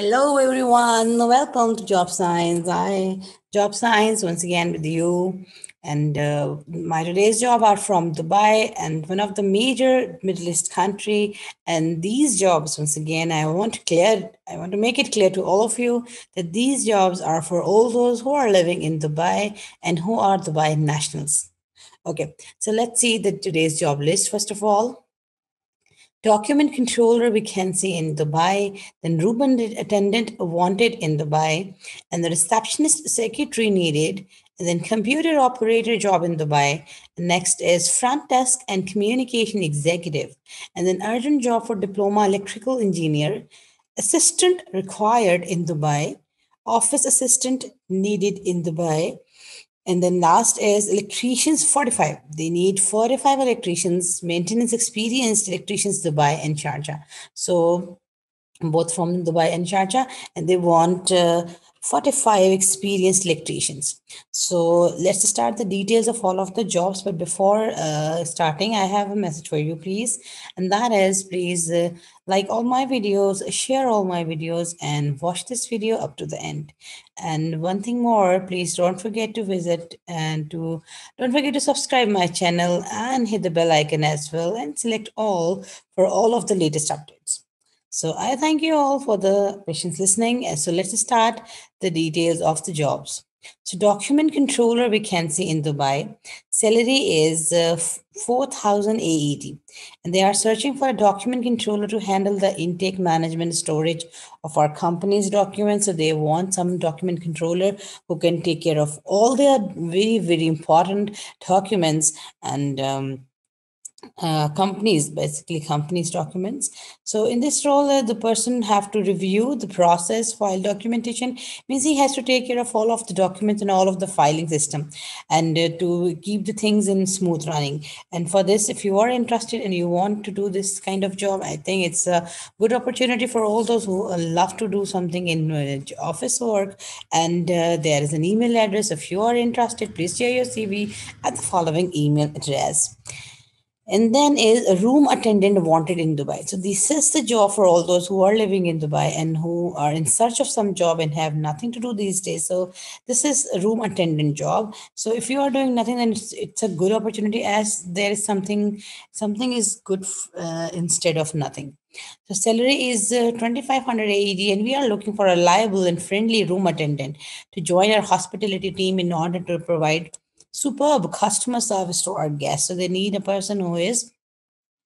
Hello everyone, welcome to Job Science. Job Science once again with you, and my today's job are from Dubai and one of the major Middle East country. And these jobs, once again, I want to make it clear to all of you that these jobs are for all those who are living in Dubai and who are Dubai nationals. Okay, so let's see the today's job list. First of all, document controller vacancy in Dubai, then Ruben attendant wanted in Dubai, and the receptionist secretary needed, and then computer operator job in Dubai. Next is front desk and communication executive, and then urgent job for diploma electrical engineer, assistant required in Dubai, office assistant needed in Dubai, and then last is electricians 45. They need 45 electricians, maintenance experienced electricians, Dubai and Sharjah. So both from Dubai and Sharjah, and they want 45 experienced electricians. So let's start the details of all of the jobs. But before starting, I have a message for you, please. And that is, please like all my videos, share all my videos, and watch this video up to the end. And one thing more, please don't forget to visit and don't forget to subscribe my channel and hit the bell icon as well, and select all for all of the latest updates. So I thank you all for the patience listening. So let's start the details of the jobs. So document controller vacancy in Dubai, salary is 4,000 AED, and they are searching for a document controller to handle the intake, management, storage of our company's documents. So they want some document controller who can take care of all their very, very important documents and companies documents. So in this role, the person have to review the process, file documentation, means he has to take care of all of the documents and all of the filing system, and to keep the things in smooth running. And for this, if you are interested and you want to do this kind of job, I think it's a good opportunity for all those who love to do something in office work. And there is an email address. If you are interested, please share your CV at the following email address. And then is a room attendant wanted in Dubai. So this is the job for all those who are living in Dubai and who are in search of some job and have nothing to do these days. So this is a room attendant job. So if you are doing nothing, then it's a good opportunity, as there is something is good instead of nothing. So salary is 2,500 AED, and we are looking for a reliable and friendly room attendant to join our hospitality team in order to provide superb customer service to our guests. So they need a person who is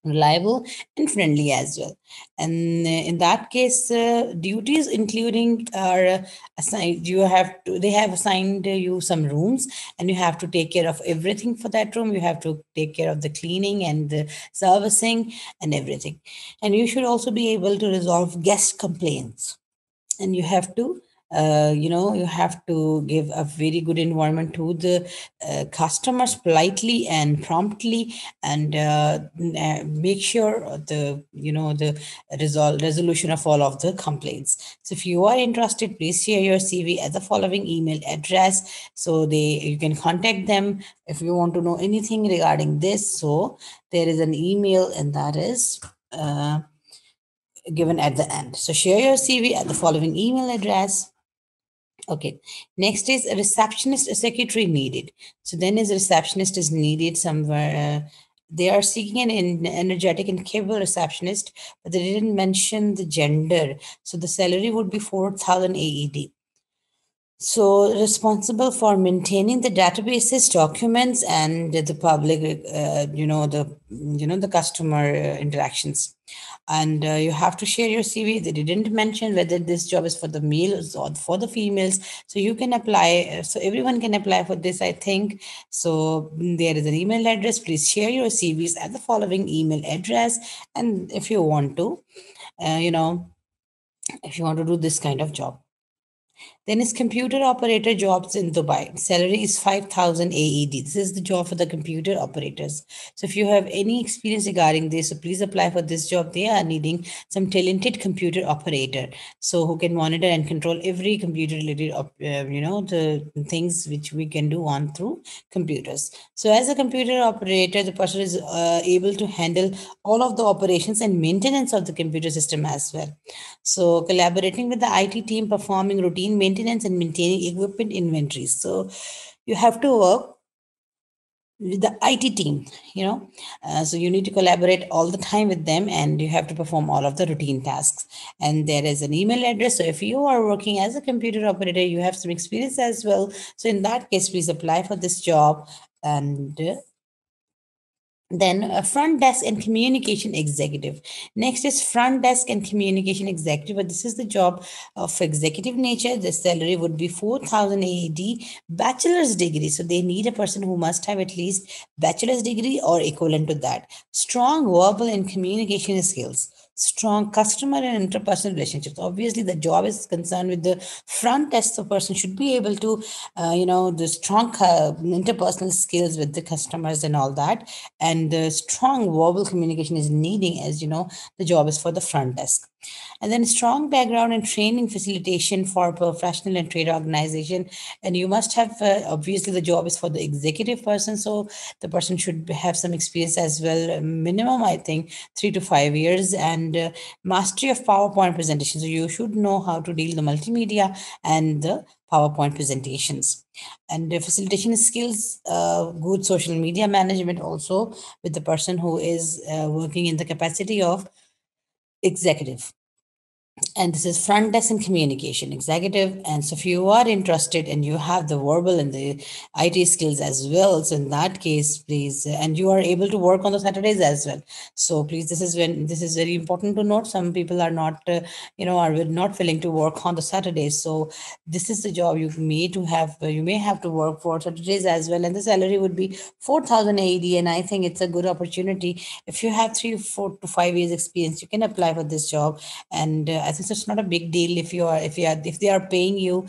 reliable and friendly as well. And in that case, duties including are assigned. They have assigned you some rooms, and you have to take care of everything for that room. You have to take care of the cleaning and the servicing and everything. And you should also be able to resolve guest complaints. And you have to give a very good environment to the customers, politely and promptly, and make sure the resolution of all of the complaints. So if you are interested, please share your CV at the following email address. So you can contact them if you want to know anything regarding this. So there is an email, and that is given at the end. So share your CV at the following email address. Okay, next is a receptionist, a secretary needed. So then is a receptionist is needed somewhere. They are seeking an energetic and capable receptionist, but they didn't mention the gender. So the salary would be 4,000 AED. So responsible for maintaining the databases, documents, and the public, the customer interactions. And you have to share your CV. They didn't mention whether this job is for the males or for the females. So you can apply. So everyone can apply for this, I think. So there is an email address. Please share your CVs at the following email address. And if you want to do this kind of job. Then his computer operator jobs in Dubai. Salary is 5,000 AED. This is the job for the computer operators. So if you have any experience regarding this, so please apply for this job. They are needing some talented computer operator, so who can monitor and control every computer related, the things which we can do on through computers. So as a computer operator, the person is able to handle all of the operations and maintenance of the computer system as well. So collaborating with the IT team, performing routine maintenance and maintaining equipment inventories. So you have to work with the IT team, so you need to collaborate all the time with them, and you have to perform all of the routine tasks. And there is an email address. So if you are working as a computer operator, you have some experience as well. So in that case, please apply for this job. And then front desk and communication executive. Next is front desk and communication executive, but this is the job of executive nature. The salary would be 4,000 AED, bachelor's degree. So they need a person who must have at least bachelor's degree or equivalent to that. Strong verbal and communication skills. Strong customer and interpersonal relationships. Obviously, the job is concerned with the front desk. The person should be able to, the strong interpersonal skills with the customers and all that. And the strong verbal communication is needing, as you know, the job is for the front desk. And then strong background and training facilitation for professional and trade organization. And you must have, obviously, the job is for the executive person. So the person should have some experience as well. Minimum, I think, 3 to 5 years, and mastery of PowerPoint presentations. So you should know how to deal with the multimedia and the PowerPoint presentations. And the facilitation skills, good social media management also with the person who is working in the capacity of executive. And this is front desk and communication executive. And so if you are interested and you have the verbal and the IT skills as well, so in that case, please, and you are able to work on the Saturdays as well. So please, this is very important to note. Some people are not, are not willing to work on the Saturdays. So this is the job you may have to work for Saturdays as well. And the salary would be 4,000 AED. And I think it's a good opportunity. If you have 3, 4 to 5 years experience, you can apply for this job. And I think it's not a big deal if they are paying you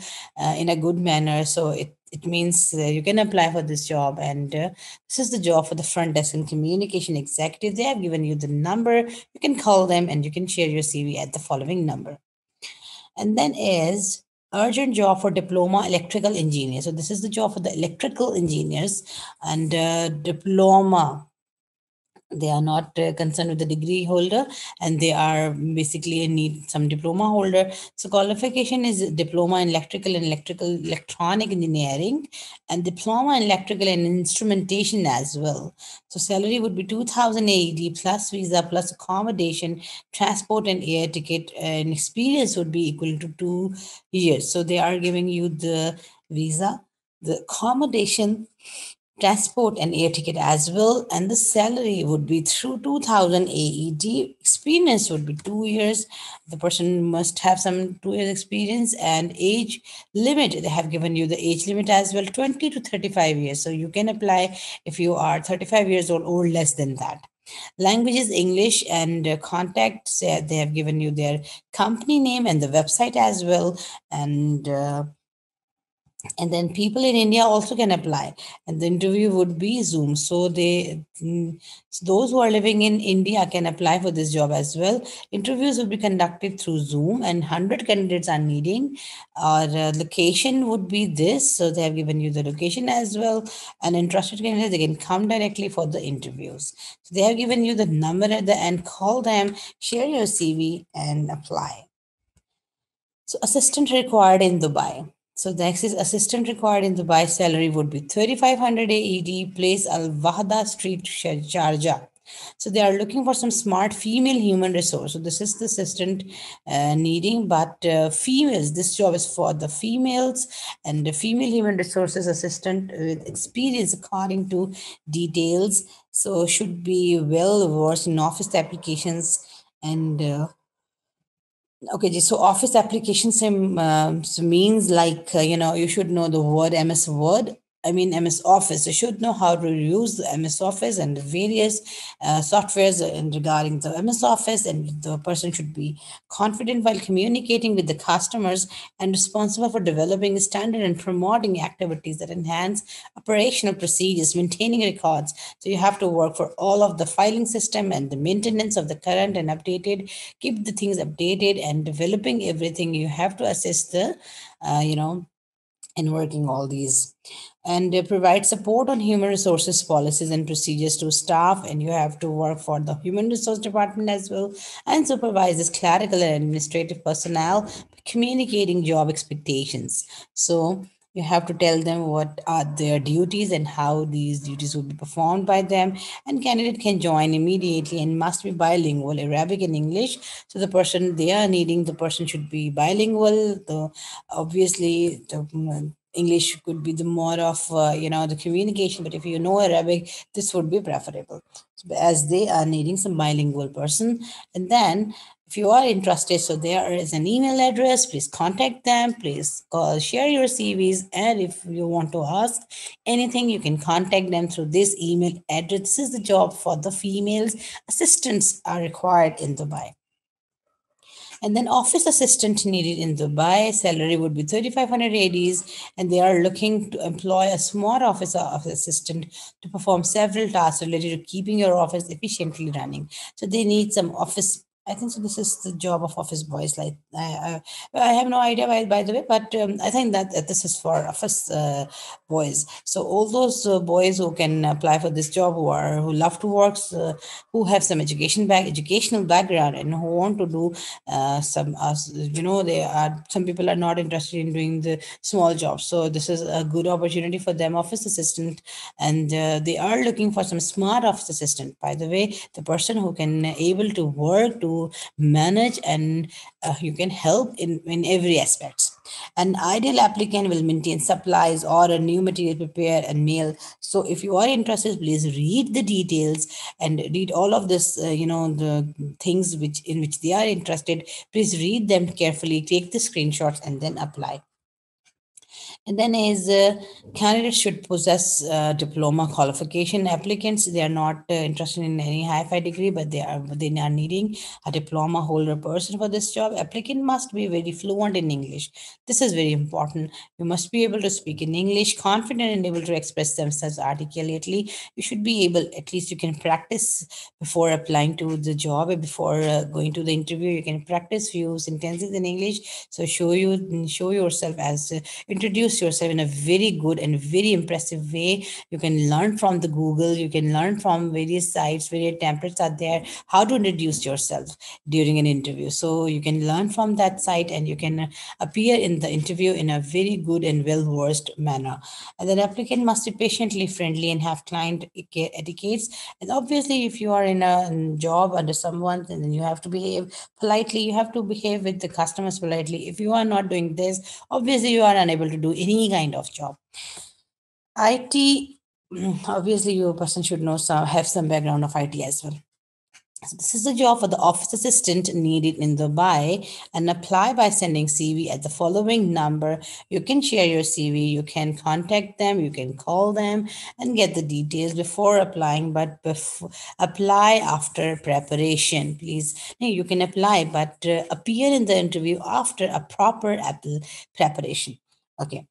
in a good manner. So it means you can apply for this job. And this is the job for the front desk and communication executive. They have given you the number. You can call them and you can share your CV at the following number. And then is urgent job for diploma electrical engineer. So this is the job for the electrical engineers, and diploma. They are not concerned with the degree holder, and they are basically need some diploma holder. So qualification is diploma in electrical and electronic engineering, and diploma in electrical and instrumentation as well. So salary would be 2,000 AED plus visa plus accommodation, transport and air ticket, and experience would be equal to 2 years. So they are giving you the visa, the accommodation, transport and air ticket as well, and the salary would be through 2,000 AED. Experience would be 2 years. The person must have some 2 years experience, and age limit. They have given you the age limit as well, 20 to 35 years. So you can apply if you are 35 years old or less than that. Languages, English, and contacts. They have given you their company name and the website as well. And then people in India also can apply, and the interview would be Zoom. So those who are living in India can apply for this job as well. Interviews will be conducted through Zoom, and 100 candidates are needing. Our location would be this. So they have given you the location as well. And interested candidates, they can come directly for the interviews. So they have given you the number at the end. Call them, share your CV, and apply. So assistant required in Dubai. So the next is assistant required in Dubai. Salary would be 3,500 AED, place Al-Wahda Street, Sharjah. So they are looking for some smart female human resource. So this is the assistant needing, but females, this job is for the females, and the female human resources assistant with experience according to details. So should be well versed in office applications and okay, so office applications means like, you should know the word MS Word I mean, MS Office. You should know how to use the MS Office and the various softwares in regarding the MS Office, and the person should be confident while communicating with the customers and responsible for developing standard and promoting activities that enhance operational procedures, maintaining records. So you have to work for all of the filing system and the maintenance of the current and updated, keep the things updated and developing everything. You have to assist the, in working all these. And they provide support on human resources policies and procedures to staff, and you have to work for the human resource department as well, and supervises clerical and administrative personnel, communicating job expectations. So you have to tell them what are their duties and how these duties will be performed by them. And candidate can join immediately and must be bilingual, Arabic and English. So the person they are needing, the person should be bilingual. Obviously, English could be the more of, the communication, but if you know Arabic, this would be preferable, as they are needing some bilingual person. And then if you are interested, so there is an email address, please contact them, please call, share your CVs. And if you want to ask anything, you can contact them through this email address. This is the job for the females. Assistants are required in Dubai. And then office assistant needed in Dubai, salary would be 3,500 AEDs, and they are looking to employ a small office assistant to perform several tasks related to keeping your office efficiently running. So they need some office, I think so this is the job of office boys. Like I have no idea, by the way, but I think that this is for office boys. So all those boys who can apply for this job, who love to work, who have some educational background, and who want to do some people are not interested in doing the small jobs. So this is a good opportunity for them, office assistant, and they are looking for some smart office assistant. By the way, the person who can able to work to manage, and you can help in every aspect. An ideal applicant will maintain supplies or a new material prepared and mail. So if you are interested, please read the details and read all of this, the things in which they are interested. Please read them carefully, take the screenshots and then apply. And then is candidates should possess diploma qualification. Applicants, they are not interested in any high-fi degree, but they are needing a diploma holder person for this job. Applicant must be very fluent in English. This is very important. You must be able to speak in English, confident and able to express themselves articulately. You should be able, at least you can practice before applying to the job, before going to the interview. You can practice few sentences in English. So show yourself as introduce yourself in a very good and very impressive way. You can learn from the Google, you can learn from various sites, various templates are there, how to introduce yourself during an interview. So you can learn from that site and you can appear in the interview in a very good and well-versed manner. And then applicant must be patiently friendly and have client etiquettes. And obviously, if you are in a job under someone, then you have to behave politely. You have to behave with the customers politely. If you are not doing this, obviously you are unable to do any kind of job. IT, obviously your person should know have some background of IT as well. So this is the job for the office assistant needed in Dubai, and apply by sending CV at the following number. You can share your CV, you can contact them, you can call them and get the details before applying, but apply after preparation, please. You can apply, but appear in the interview after a proper preparation. Okay.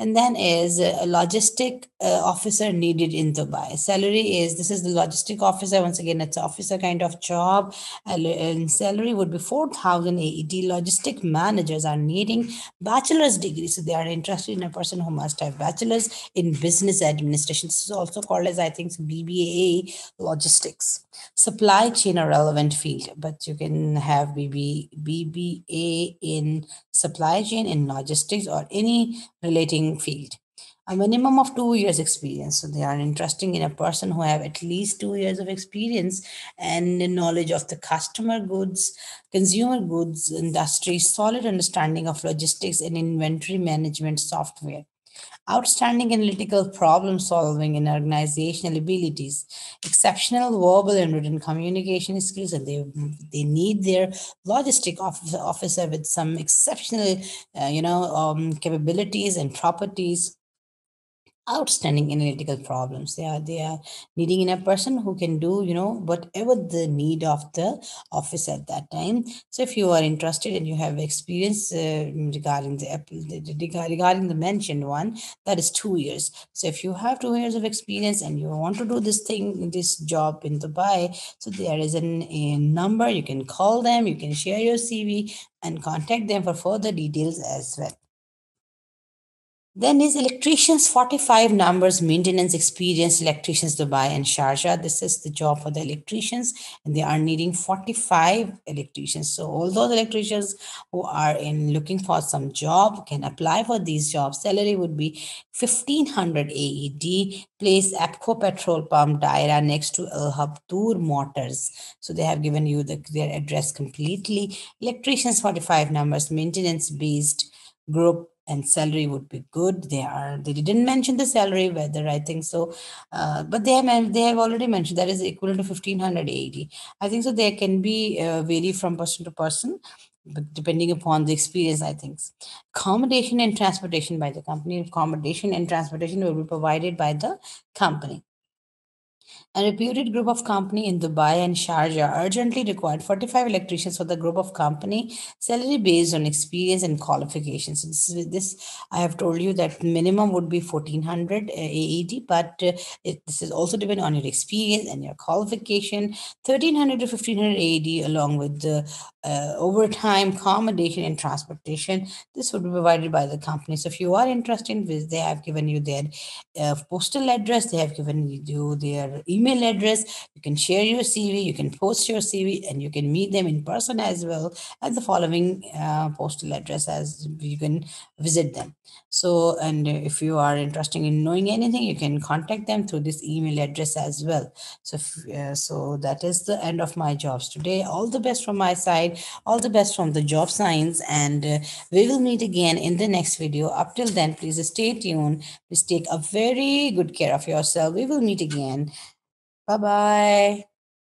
And then is a logistic officer needed in Dubai. Salary is, this is the logistic officer. Once again, it's officer kind of job. And salary would be 4,000 AED. Logistic managers are needing bachelor's degree. So they are interested in a person who must have bachelor's in business administration. This is also called as, I think, BBA logistics. Supply chain or relevant field. But you can have BBA in supply chain, in logistics or any relating field. A minimum of 2 years experience. So they are interested in a person who have at least 2 years of experience and knowledge of the customer goods, consumer goods industry, solid understanding of logistics and inventory management software, outstanding analytical problem solving and organizational abilities, exceptional verbal and written communication skills, and they need their logistic officer with some exceptional capabilities and properties. outstanding analytical problems. They are needing in a person who can do whatever the need of the office at that time. So if you are interested and you have experience regarding the mentioned one, that is 2 years. So if you have 2 years of experience and you want to do this job in Dubai, so there is a number you can call them, you can share your CV and contact them for further details as well. Then is electricians, 45 numbers, maintenance experience, electricians Dubai and Sharjah. This is the job for the electricians, and they are needing 45 electricians. So all those electricians who are looking for some job can apply for these jobs. Salary would be 1500 AED. Place APCO Petrol Pump Daira next to Al Habdur Motors. So they have given you their address completely. Electricians, 45 numbers, maintenance based group. And salary would be good. They didn't mention the salary, whether I think so, but they have already mentioned that is equivalent to 1580. I think so. They can be vary from person to person, but depending upon the experience, I think. Accommodation and transportation by the company. Accommodation and transportation will be provided by the company. A reputed group of company in Dubai and Sharjah urgently required 45 electricians for the group of company, salary based on experience and qualifications. So this I have told you that minimum would be 1400 AED, but this is also dependent on your experience and your qualification. 1300 to 1500 AED along with the overtime, accommodation and transportation. This would be provided by the company. So if you are interested in this, they have given you their postal address, they have given you their email address. You can share your CV, you can post your CV, and you can meet them in person as well at the following postal address, as you can visit them. So, and if you are interested in knowing anything, you can contact them through this email address as well. So, so that is the end of my jobs today. All the best from my side, all the best from the job science, and we will meet again in the next video. Up till then, please stay tuned. Please take a very good care of yourself. We will meet again. Bye-bye.